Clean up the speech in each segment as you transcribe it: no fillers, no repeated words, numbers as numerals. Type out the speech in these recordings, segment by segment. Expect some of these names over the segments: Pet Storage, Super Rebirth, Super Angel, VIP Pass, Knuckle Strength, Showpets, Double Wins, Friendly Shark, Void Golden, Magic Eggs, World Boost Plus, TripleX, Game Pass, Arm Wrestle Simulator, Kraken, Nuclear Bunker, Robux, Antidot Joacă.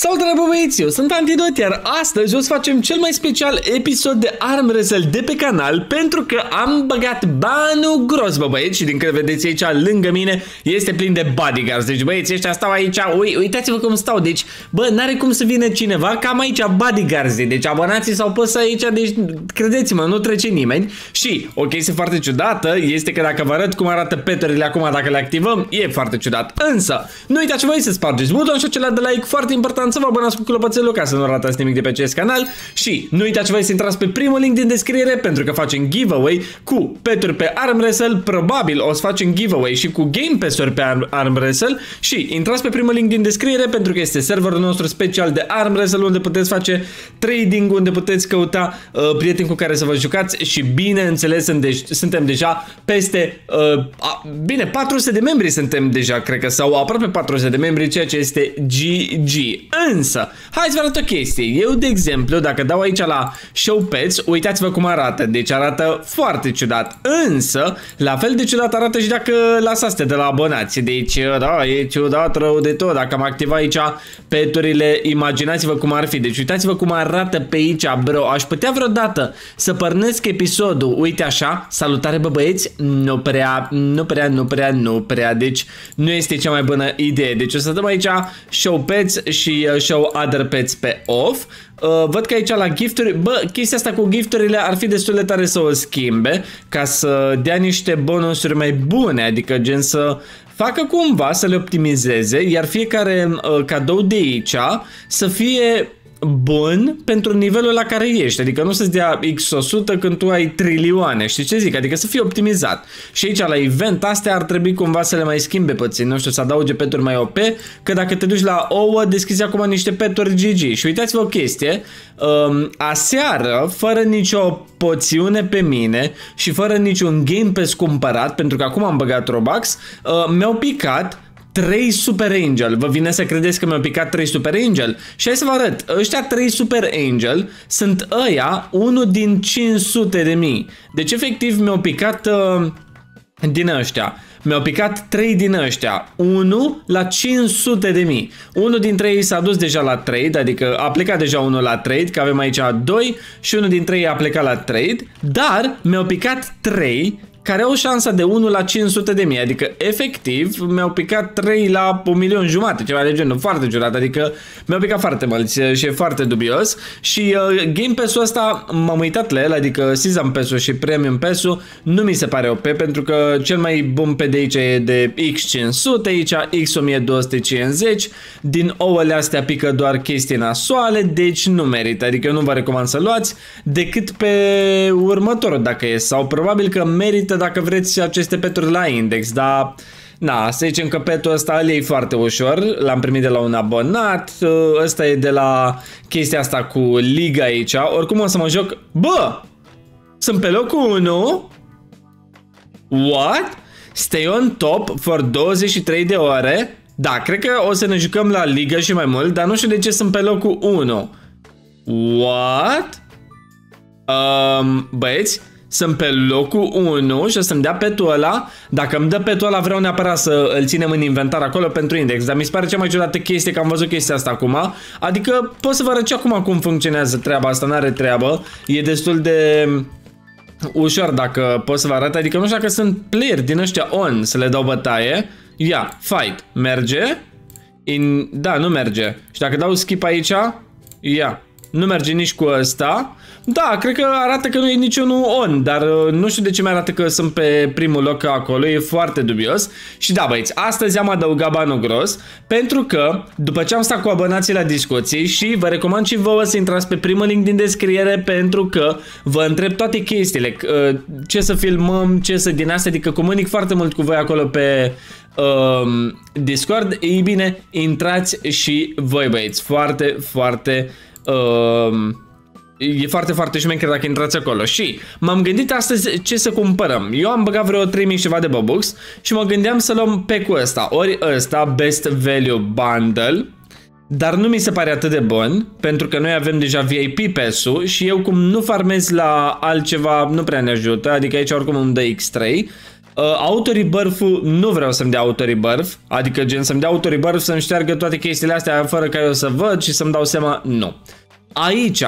Salutare, băieți! Eu sunt Antidot, iar astăzi o să facem cel mai special episod de Arm Wrestle de pe canal, pentru că am băgat banul gros, bă, băieți, și din câte vedeți aici lângă mine este plin de bodyguards. Deci, băieți, ăștia stau aici, uitați-vă cum stau. Deci, bă, n-are cum să vină cineva, cam aici bodyguards. Deci abonații s-au pus aici, deci credeți-mă, nu trece nimeni. Și o chestie foarte ciudată este că dacă vă arăt cum arată peturile acum, dacă le activăm, e foarte ciudat. Însă, nu uitați voi să spargeți butonul și acela de like, foarte important. Să vă abonați cu clopoțelul ca să nu ratați nimic de pe acest canal. Și nu uitați voi să intrați pe primul link din descriere, pentru că facem giveaway cu peturi pe Arm Wrestle. Probabil o să facem giveaway și cu Game Pass-uri pe Arm Wrestle. Și intrați pe primul link din descriere, pentru că este serverul nostru special de Arm Wrestle, unde puteți face trading, unde puteți căuta prieteni cu care să vă jucați. Și bineînțeles suntem deja peste bine, 400 de membri suntem deja, cred că, sau aproape 400 de membri, ceea ce este GG. Însă, hai să vă arăt o chestie. Eu, de exemplu, dacă dau aici la Showpets, uitați-vă cum arată. Deci arată foarte ciudat. Însă, la fel de ciudat arată și dacă lasați de la abonați. Deci, da, e ciudat rău de tot. Dacă am activat aici peturile, imaginați-vă cum ar fi. Deci uitați-vă cum arată pe aici, bro. Aș putea vreodată să părnesc episodul. Uite așa. Salutare, bă, băieți. Nu prea. Deci, nu este cea mai bună idee. Deci o să dăm aici Showpets și show other pets pe off. Văd că aici la gifturi, bă, chestia asta cu gifturile ar fi destul de tare să o schimbe, ca să dea niște bonusuri mai bune, adică gen să facă cumva să le optimizeze, iar fiecare cadou de aici să fie bun pentru nivelul la care ești. Adică nu să-ți dea X100 când tu ai trilioane, știi ce zic? Adică să fii optimizat. Și aici la event astea ar trebui cumva să le mai schimbe puțin, nu știu, să adauge peturi mai OP, că dacă te duci la ouă, deschizi acum niște peturi GG. Și uitați-vă o chestie, aseară, fără nicio poțiune pe mine și fără niciun Game Pass cumpărat, pentru că acum am băgat Robux, mi-au picat 3 Super Angel. Vă vine să credeți că mi-au picat 3 Super Angel? Și hai să vă arăt. Ăștia 3 Super Angel sunt ăia 1 din 500 de mii. Deci efectiv mi-au picat din ăștia. Mi-au picat 3 din ăștia. 1 la 500 de mii. Unul dintre ei s-a dus deja la trade, adică a plecat deja unul la trade, că avem aici 2 și unul dintre ei a plecat la trade, dar mi-au picat 3 care au șansa de 1 la 500 de mii, adică efectiv mi-au picat 3 la 1,5 milion, ceva de genul, foarte ciudat, adică mi-au picat foarte mulți și e foarte dubios. Și Game Pass-ul ăsta m-am uitat la el, adică Season Pass-ul și Premium Pass-ul, nu mi se pare OP, pentru că cel mai bun pe de aici e de X500, aici X1250, din ouăle astea pică doar chestii nasoale, deci nu merită, adică eu nu vă recomand să luați decât pe următorul dacă e, sau probabil că merită dacă vreți aceste peturi la index, dar na, să zicem că petul ăsta îl iei foarte ușor, l-am primit de la un abonat, ăsta e de la chestia asta cu liga aici, oricum o să mă joc, bă, sunt pe locul 1, what? Stay on top for 23 de ore, da, cred că o să ne jucăm la liga și mai mult, dar nu știu de ce sunt pe locul 1, what? Băieți? Sunt pe locul 1 și o să-mi dea petul ăla. Dacă îmi dă petul ăla, vreau neapărat să îl ținem în inventar acolo pentru index. Dar mi se pare cea mai ciudată chestie că am văzut chestia asta acum. Adică pot să vă arăt acum cum funcționează treaba asta, n-are treabă. E destul de ușor dacă pot să vă arăt. Adică nu știu că sunt player din ăștia on să le dau bătaie. Ia, fight, merge. Da, nu merge. Și dacă dau skip aici, ia, nu merge nici cu ăsta. Da, cred că arată că nu e niciunul on, dar nu știu de ce mi-arată că sunt pe primul loc acolo, e foarte dubios. Și da, băieți, astăzi am adăugat banul gros, pentru că după ce am stat cu abonații la discuții, și vă recomand și vouă să intrați pe primul link din descriere, pentru că vă întreb toate chestiile, ce să filmăm, ce să din astea, adică comunic foarte mult cu voi acolo pe Discord. Ei bine, intrați și voi, băieți, foarte, foarte... E foarte, foarte șmecher dacă intrați acolo. Și m-am gândit astăzi ce să cumpărăm. Eu am băgat vreo 3000 ceva de Robux și mă gândeam să luăm pe cu ăsta, ori ăsta, Best Value Bundle, dar nu mi se pare atât de bun, pentru că noi avem deja VIP Pass-ul și eu cum nu farmez la altceva, nu prea ne ajută, adică aici oricum îmi dă X3. Auto Rebirth-ul, nu vreau să-mi dea Auto Rebirth, adică gen să-mi dea Auto Rebirth, să-mi șteargă toate chestiile astea fără ca eu să văd și să-mi dau seama, nu. Aici,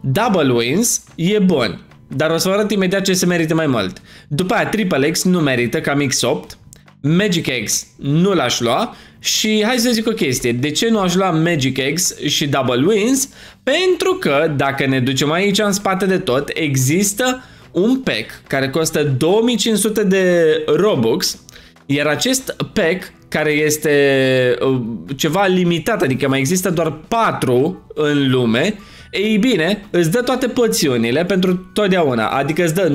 Double Wins e bun, dar o să vă arăt imediat ce se merită mai mult. După aia TripleX nu merită, cam X8, Magic Eggs nu l-aș lua și hai să zic o chestie, de ce nu aș lua Magic Eggs și Double Wins? Pentru că dacă ne ducem aici în spate de tot, există un pack care costă 2500 de Robux, iar acest pack care este ceva limitat, adică mai există doar 4 în lume, ei bine, îți dă toate poțiunile pentru totdeauna, adică îți dă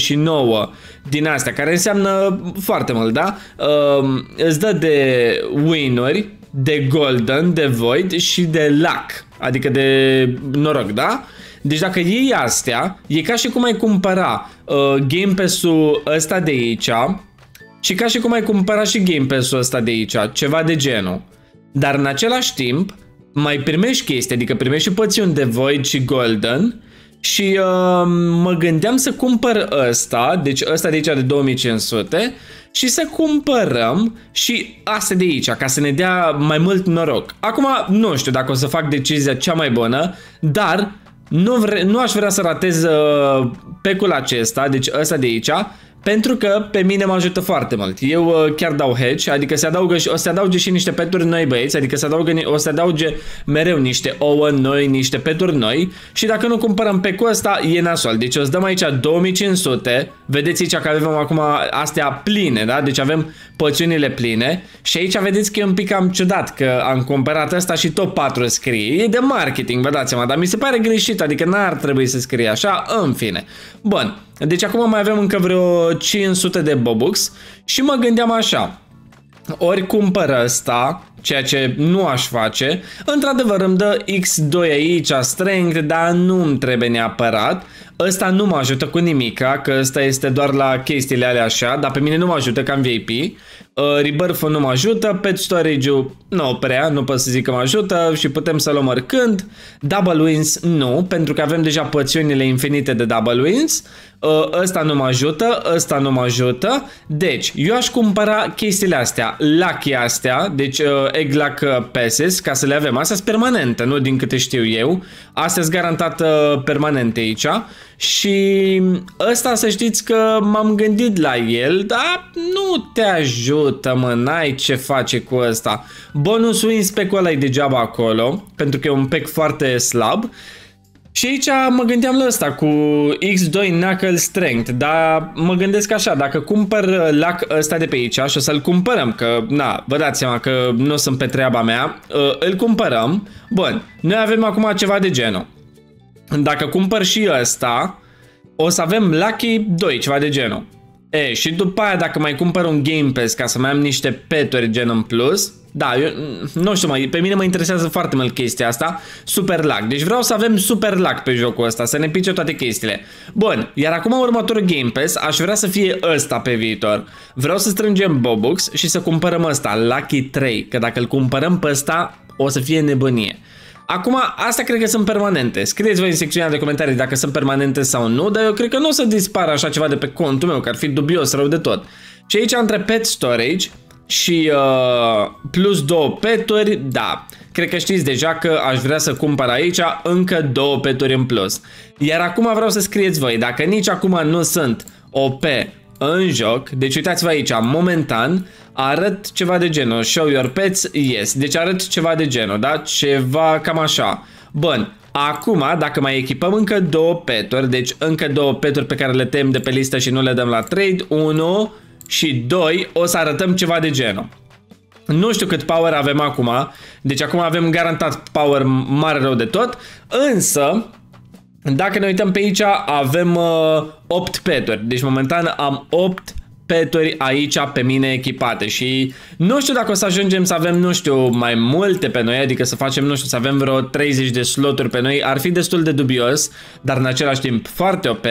99.999 din astea, care înseamnă foarte mult, da? Îți dă de win-uri, de golden, de void și de luck, adică de noroc, da? Deci dacă iei astea, e ca și cum ai cumpăra Game Pass-ul ăsta de aici și ca și cum ai cumpăra și Game Pass-ul ăsta de aici, ceva de genul. Dar în același timp mai primești chestii, adică primești și poțiuni de Void și Golden și mă gândeam să cumpăr ăsta, deci ăsta de aici de 2500 și să cumpărăm și asta de aici, ca să ne dea mai mult noroc. Acum nu știu dacă o să fac decizia cea mai bună, dar nu aș vrea să ratez pack-ul acesta, deci ăsta de aici, pentru că pe mine mă ajută foarte mult. Eu chiar dau hedge, adică se adaugă și, o să adauge și niște peturi noi, băieți, adică se adaugă, o să adauge mereu niște ouă noi, niște peturi noi și dacă nu cumpărăm pack-ul ăsta, e nasol. Deci o să dăm aici 2500, vedeți aici că avem acum astea pline, da? Deci avem poțiunile pline și aici vedeți că e un pic cam ciudat că am cumpărat ăsta și tot 4 scrie. E de marketing, vă dați seama, dar mi se pare greșit, adică n-ar trebui să scrie așa, în fine. Bun. Deci acum mai avem încă vreo 500 de Robux și mă gândeam așa, ori cumpăr ăsta, ceea ce nu aș face, într-adevăr îmi dă X2 aici, Strength, dar nu-mi trebuie neapărat, ăsta nu mă ajută cu nimica, că ăsta este doar la chestiile alea așa, dar pe mine nu mă ajută, că am VIP, Rebirth-ul nu mă ajută, Pet Storage-ul nu prea, nu pot să zic că mă ajută și putem să luăm oricând, Double Wins nu, pentru că avem deja poțiunile infinite de Double Wins, ăsta nu mă ajută, ăsta nu mă ajută, deci eu aș cumpăra chestiile astea, lucky astea, deci Egg Luck Passes, ca să le avem, astea sunt permanente, nu din câte știu eu, astea sunt garantat permanente aici. Și ăsta să știți că m-am gândit la el, dar nu te ajută, mă, n-ai ce face cu ăsta. Bonus wins pack-ul ăla e degeaba acolo, pentru că e un pack foarte slab. Și aici mă gândeam la ăsta cu X2 Knuckle Strength, dar mă gândesc așa, dacă cumpăr lac ăsta de pe aici și o să-l cumpărăm, că na, vă dați seama că nu sunt pe treaba mea, îl cumpărăm. Bun, noi avem acum ceva de genul. Dacă cumpăr și ăsta, o să avem Lucky 2, ceva de genul. E, și după aia dacă mai cumpăr un Game Pass ca să mai am niște peturi gen în plus, da, eu, nu știu, pe mine mă interesează foarte mult chestia asta, Super Luck. Deci vreau să avem Super Luck pe jocul ăsta, să ne pice toate chestiile. Bun, iar acum următorul Game Pass aș vrea să fie ăsta pe viitor. Vreau să strângem Robux și să cumpărăm ăsta, Lucky 3, că dacă îl cumpărăm pe ăsta o să fie nebunie. Acum, astea cred că sunt permanente. Scrieți voi în secțiunea de comentarii dacă sunt permanente sau nu, dar eu cred că nu o să dispară așa ceva de pe contul meu, că ar fi dubios rău de tot. Și aici, între Pet Storage și plus 2 peturi, da, cred că știți deja că aș vrea să cumpăr aici încă 2 peturi în plus. Iar acum vreau să scrieți voi, dacă nici acum nu sunt OP în joc, deci uitați-vă aici, momentan, arăt ceva de genul, show your pets, yes, deci arăt ceva de genul, da? Ceva cam așa. Bun, acum dacă mai echipăm încă 2 peturi, deci încă 2 peturi pe care le tem de pe listă și nu le dăm la trade, 1 și 2, o să arătăm ceva de genul. Nu știu cât power avem acum, deci acum avem garantat power mare rău de tot, însă dacă ne uităm pe aici, avem 8 peturi, deci momentan am 8 peturi aici pe mine echipate și nu știu dacă o să ajungem să avem, nu știu, mai multe pe noi, adică să facem, nu știu, să avem vreo 30 de sloturi pe noi, ar fi destul de dubios, dar în același timp foarte OP,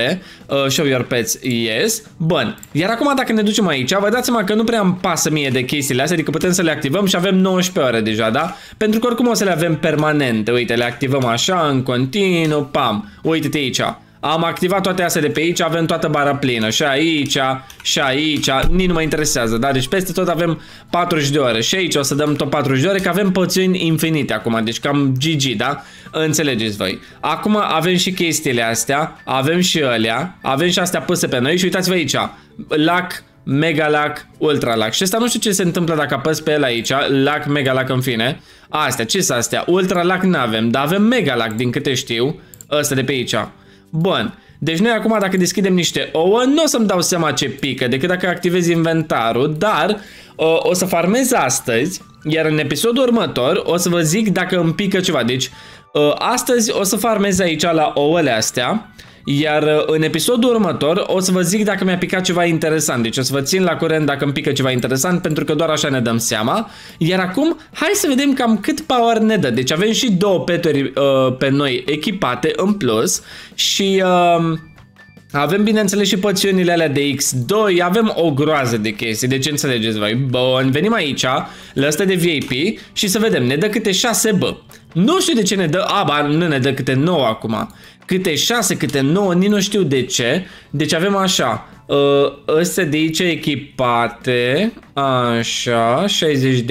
show your pets, yes, bun, iar acum dacă ne ducem aici, vă dați seama că nu prea îmi pasă mie de chestiile astea, adică putem să le activăm și avem 19 ore deja, da? Pentru că oricum o să le avem permanente, uite, le activăm așa, în continuu, pam, uite-te aici. Am activat toate astea de pe aici, avem toată bara plină. Și aici, și aici, nici nu mă interesează, da? Deci peste tot avem 40 de ore. Și aici o să dăm tot 40 de ore, că avem poțiuni infinite acum. Deci cam GG, da? Înțelegeți voi. Acum avem și chestiile astea, avem și alea, avem și astea puse pe noi. Și uitați-vă aici, lac, mega lac, ultra lac. Și asta nu știu ce se întâmplă dacă apăs pe el aici. Lac, mega lac, în fine. Astea, ce sunt astea? Ultra lac n-avem, dar avem mega lac din câte știu. Ăsta de pe aici. Bun, deci noi acum dacă deschidem niște ouă, nu o să-mi dau seama ce pică, decât dacă activez inventarul, dar o să farmez astăzi, iar în episodul următor o să vă zic dacă îmi pică ceva. Deci astăzi o să farmez aici la ouăle astea, iar în episodul următor o să vă zic dacă mi-a picat ceva interesant. Deci o să vă țin la curent dacă îmi pică ceva interesant, pentru că doar așa ne dăm seama. Iar acum, hai să vedem cam cât power ne dă. Deci avem și două peturi pe noi echipate în plus. Și avem bineînțeles și poțiunile alea de X2. Avem o groază de chestii, deci înțelegeți voi. Bun, venim aici la asta de VIP și să vedem, ne dă câte 6, bă. Nu știu de ce ne dă, ba, nu ne dă câte 9 acum. Câte 6, câte 9, nici nu știu de ce. Deci avem așa, ăsta de aici echipate, așa, 60.000.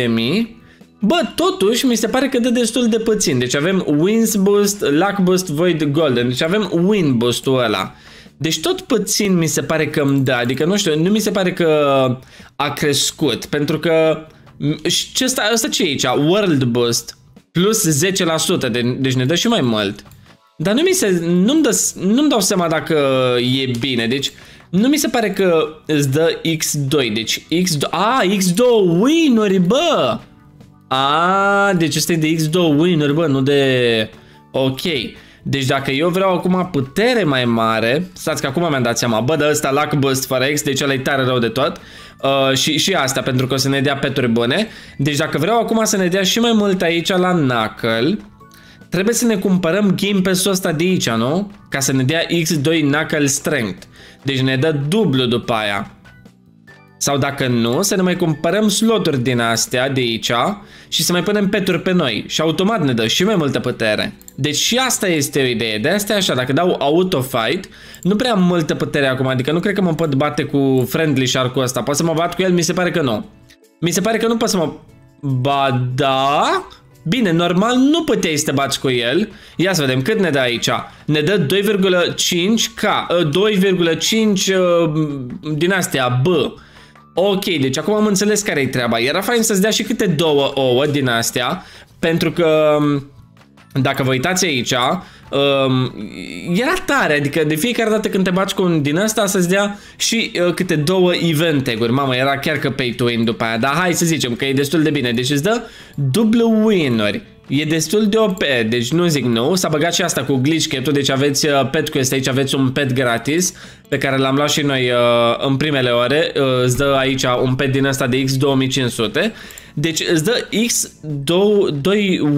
Bă, totuși mi se pare că dă destul de puțin. Deci avem Wins Boost, Luck Boost, Void Golden. Deci avem Win Boost-ul ăla. Deci tot puțin mi se pare că îmi dă, adică nu știu, nu mi se pare că a crescut. Pentru că, și ăsta ce e aici? World Boost plus 10%, deci ne dă și mai mult. Dar nu-mi dau seama dacă e bine, deci nu mi se pare că îți dă X2, deci X2, X2 win-uri, bă! Deci ăsta e de X2 win-uri, bă, nu de... Ok, deci dacă eu vreau acum putere mai mare, stați că acum mi-am dat seama, bă, de ăsta Luck Boost fără X, deci ăla e tare rău de tot. Și asta, pentru că o să ne dea peturi bune. Deci dacă vreau acum să ne dea și mai mult aici la Knuckle, trebuie să ne cumpărăm Game Pass-ul ăsta de aici, nu? Ca să ne dea X2 Knuckle Strength. Deci ne dă dublu după aia. Sau dacă nu, să ne mai cumpărăm sloturi din astea de aici și să mai punem peturi pe noi. Și automat ne dă și mai multă putere. Deci și asta este o idee. De asta e așa, dacă dau auto-fight, nu prea am multă putere acum. Adică nu cred că mă pot bate cu Friendly Shark-ul ăsta. Pot să mă bat cu el? Mi se pare că nu. Mi se pare că nu pot să mă... Ba da... Bine, normal nu puteai să te bați cu el. Ia să vedem cât ne dă aici. Ne dă 2,5 din astea, bă. Ok, deci acum am înțeles care e treaba. Era fain să-ți dea și câte două ouă din astea, pentru că dacă vă uitați aici, era tare, adică de fiecare dată când te baci cu un din ăsta să-ți dea și câte două event-uri. Mamă, era chiar că pay to win după aia, dar hai să zicem că e destul de bine. Deci îți dă dublu win-uri. E destul de OP, deci nu zic nu. S-a băgat și asta cu glitch cap-ul, deci aveți pet quest aici, aveți un pet gratis pe care l-am luat și noi în primele ore. Îți dă aici un pet din ăsta de X2500. Deci îți dă X2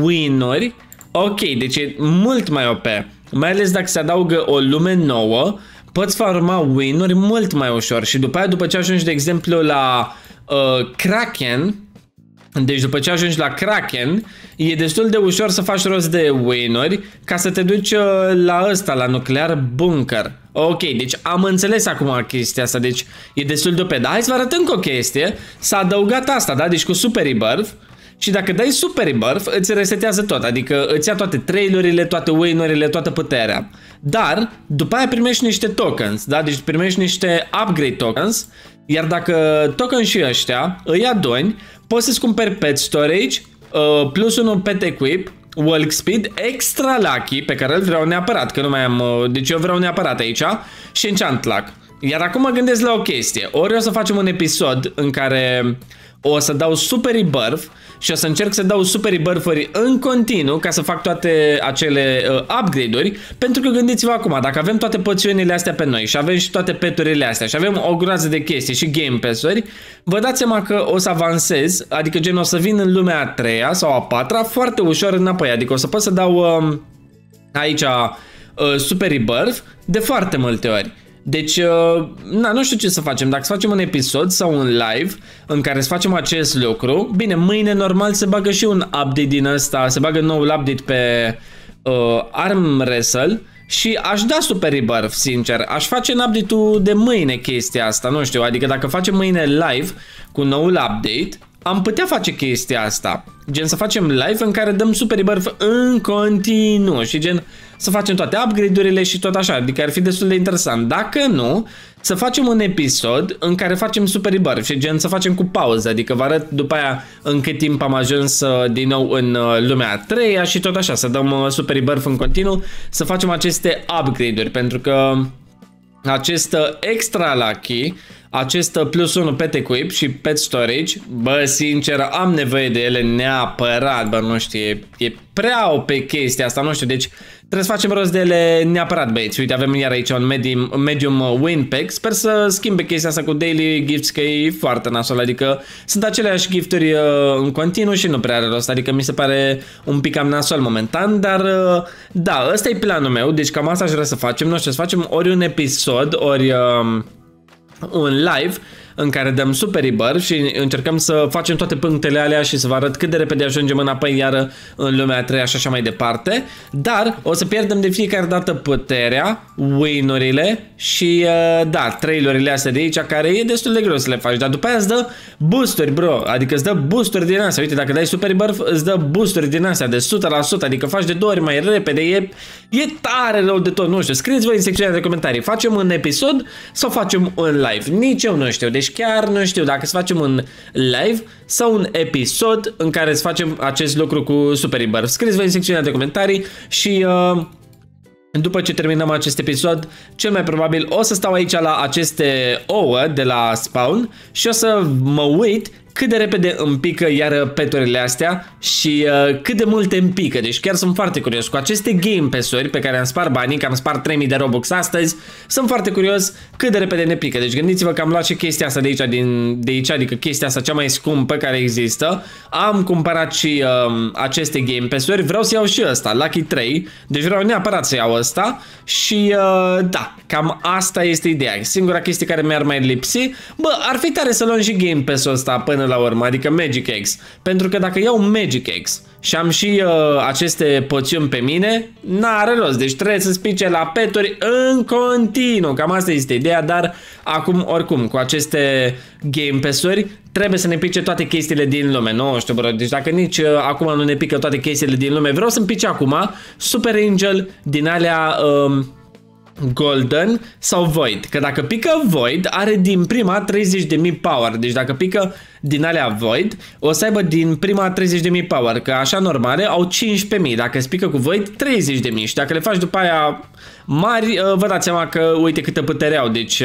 win-uri. Ok, deci e mult mai OP, mai ales dacă se adaugă o lume nouă, poți farma win-uri mult mai ușor. Și după aia, după ce ajungi, de exemplu, la Kraken, deci după ce ajungi la Kraken, e destul de ușor să faci rost de win-uri ca să te duci la ăsta, la Nuclear Bunker. Ok, deci am înțeles acum chestia asta, deci e destul de OP. Dar hai să vă arăt încă o chestie, s-a adăugat asta, da? Deci cu Super Rebirth. Și dacă dai Super Rebirth, îți resetează tot, adică îți ia toate trailurile, toate win-urile, toată puterea. Dar, după aia primești niște tokens, da? Deci primești niște upgrade tokens, iar dacă tokens și ăștia îi aduni, poți să-ți cumperi Pet Storage, plus 1 Pet Equip, Walk Speed, Extra Lucky, pe care îl vreau neapărat, că nu mai am, deci eu vreau neapărat aici, și Enchant Luck. Iar acum mă gândesc la o chestie, ori o să facem un episod în care o să dau Super Rebirth și o să încerc să dau Super Rebirth-uri în continuu ca să fac toate acele upgrade-uri. Pentru că gândiți-vă acum, dacă avem toate poțiunile astea pe noi și avem și toate peturile astea și avem o groază de chestii și Game Pass-uri, vă dați seama că o să avansez, adică gen o să vin în lumea a 3-a sau a 4-a foarte ușor înapoi. Adică o să pot să dau aici Super Rebirth de foarte multe ori. Deci, na, nu știu ce să facem. Dacă să facem un episod sau un live în care să facem acest lucru. Bine, mâine normal se bagă și un update din ăsta. Se bagă noul update pe Arm Wrestle Și aș da Super Rebirth, sincer. Aș face în update-ul de mâine chestia asta, nu știu, adică dacă facem mâine live cu noul update, am putea face chestia asta. Gen să facem live în care dăm Super Rebirth în continuu și gen să facem toate upgrade-urile și tot așa, adică ar fi destul de interesant. Dacă nu, să facem un episod în care facem Super Rebirth și gen să facem cu pauză, adică vă arăt după aia în cât timp am ajuns din nou în lumea a treia și tot așa, să dăm Super Rebirth în continuu, să facem aceste upgrade-uri, pentru că acest extra lucky, acest plus 1 pet equip și pet storage, bă, sincer, am nevoie de ele neapărat, bă, nu știu, e prea OP chestia asta, nu știu, deci trebuie să facem rost de ele neapărat, băieți. Uite, avem iar aici un medium win pack, sper să schimbe chestia asta cu daily gifts, că e foarte nasol, adică sunt aceleași gifturi în continuu și nu prea are rost, adică mi se pare un pic cam nasol momentan, dar da, ăsta e planul meu, deci cam asta aș vrea să facem, nu știu, să facem ori un episod, ori... un live în care dăm Super Rebirth și încercăm să facem toate punctele alea și să vă arăt cât de repede ajungem înapoi iară în lumea a treia și așa mai departe, dar o să pierdem de fiecare dată puterea, win-urile și da, trailurile astea de aici care e destul de greu să le faci, dar după aia îți dă boosturi, bro, adică îți dă boosturi din astea, uite, dacă dai Super Rebirth îți dă boosturi din astea de 100%, adică faci de 2 ori mai repede, e tare rău de tot, nu știu, scrieți voi în secțiunea de comentarii, facem un episod sau facem un live, nici eu nu știu, deci chiar nu știu dacă să facem un live sau un episod în care să facem acest lucru cu Super Rebirth. Scrieți-vă în secțiunea de comentarii și după ce terminăm acest episod, cel mai probabil o să stau aici la aceste ouă de la spawn și o să mă uit cât de repede îmi pică iară peturile astea și cât de multe îmi pică. Deci chiar sunt foarte curios cu aceste Game Pass-uri pe care am spart banii, că am spart 3000 de Robux astăzi. Sunt foarte curios cât de repede ne pică. Deci gândiți-vă că am luat și chestia asta de aici, adică chestia asta cea mai scumpă care există. Am cumpărat și aceste Game Pass-uri. Vreau să iau și ăsta, Lucky 3. Deci vreau neapărat să iau ăsta. Și da, cam asta este ideea. Singura chestie care mi-ar mai lipsi, bă, ar fi tare să luăm și Game Pass-ul ăsta până la urmă, adică Magic Eggs, pentru că dacă iau Magic Eggs și am și aceste poțiuni pe mine, n-are rost, deci trebuie să spice la peturi în continuu, cam asta este ideea, dar acum oricum cu aceste Game Pass-uri trebuie să ne pice toate chestiile din lume, nu știu, bro, deci dacă nici acum nu ne pică toate chestiile din lume, vreau să-mi pice acum Super Angel din alea... Golden sau Void, că dacă pică Void are din prima 30.000 power, deci dacă pică din alea Void o să aibă din prima 30.000 power, că așa normale au 15.000, dacă îți pică cu Void 30.000 și dacă le faci după aia mari, vă dați seama că uite câtă putere au, deci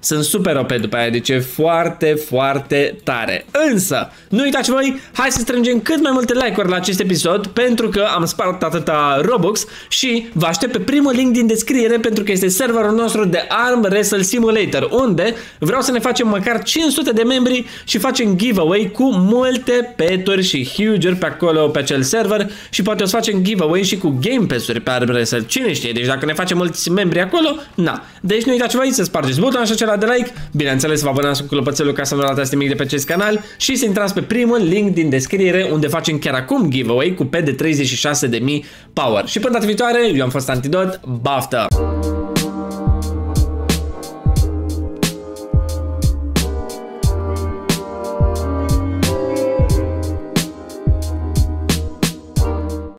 sunt super OP după aia, deci e foarte, foarte tare. Însă, nu uitați voi, hai să strângem cât mai multe like-uri la acest episod, pentru că am spart atâta Robux și vă aștept pe primul link din descriere, pentru că este serverul nostru de Arm Wrestle Simulator, unde vreau să ne facem măcar 500 de membri și facem giveaway cu multe peturi și huge-uri pe acolo, pe acel server, și poate o să facem giveaway și cu Game Pass-uri pe Arm Wrestle, cine știe, deci dacă ne facem mulți membri acolo, na. Deci nu uitați voi să spargeți butonul așa acela de like, bineînțeles vă abonați cu clopoțelul ca să nu ratați nimic de pe acest canal și să intrați pe primul link din descriere unde facem chiar acum giveaway cu pe de 36.000 power. Și până data viitoare, eu am fost Antidot, baftă!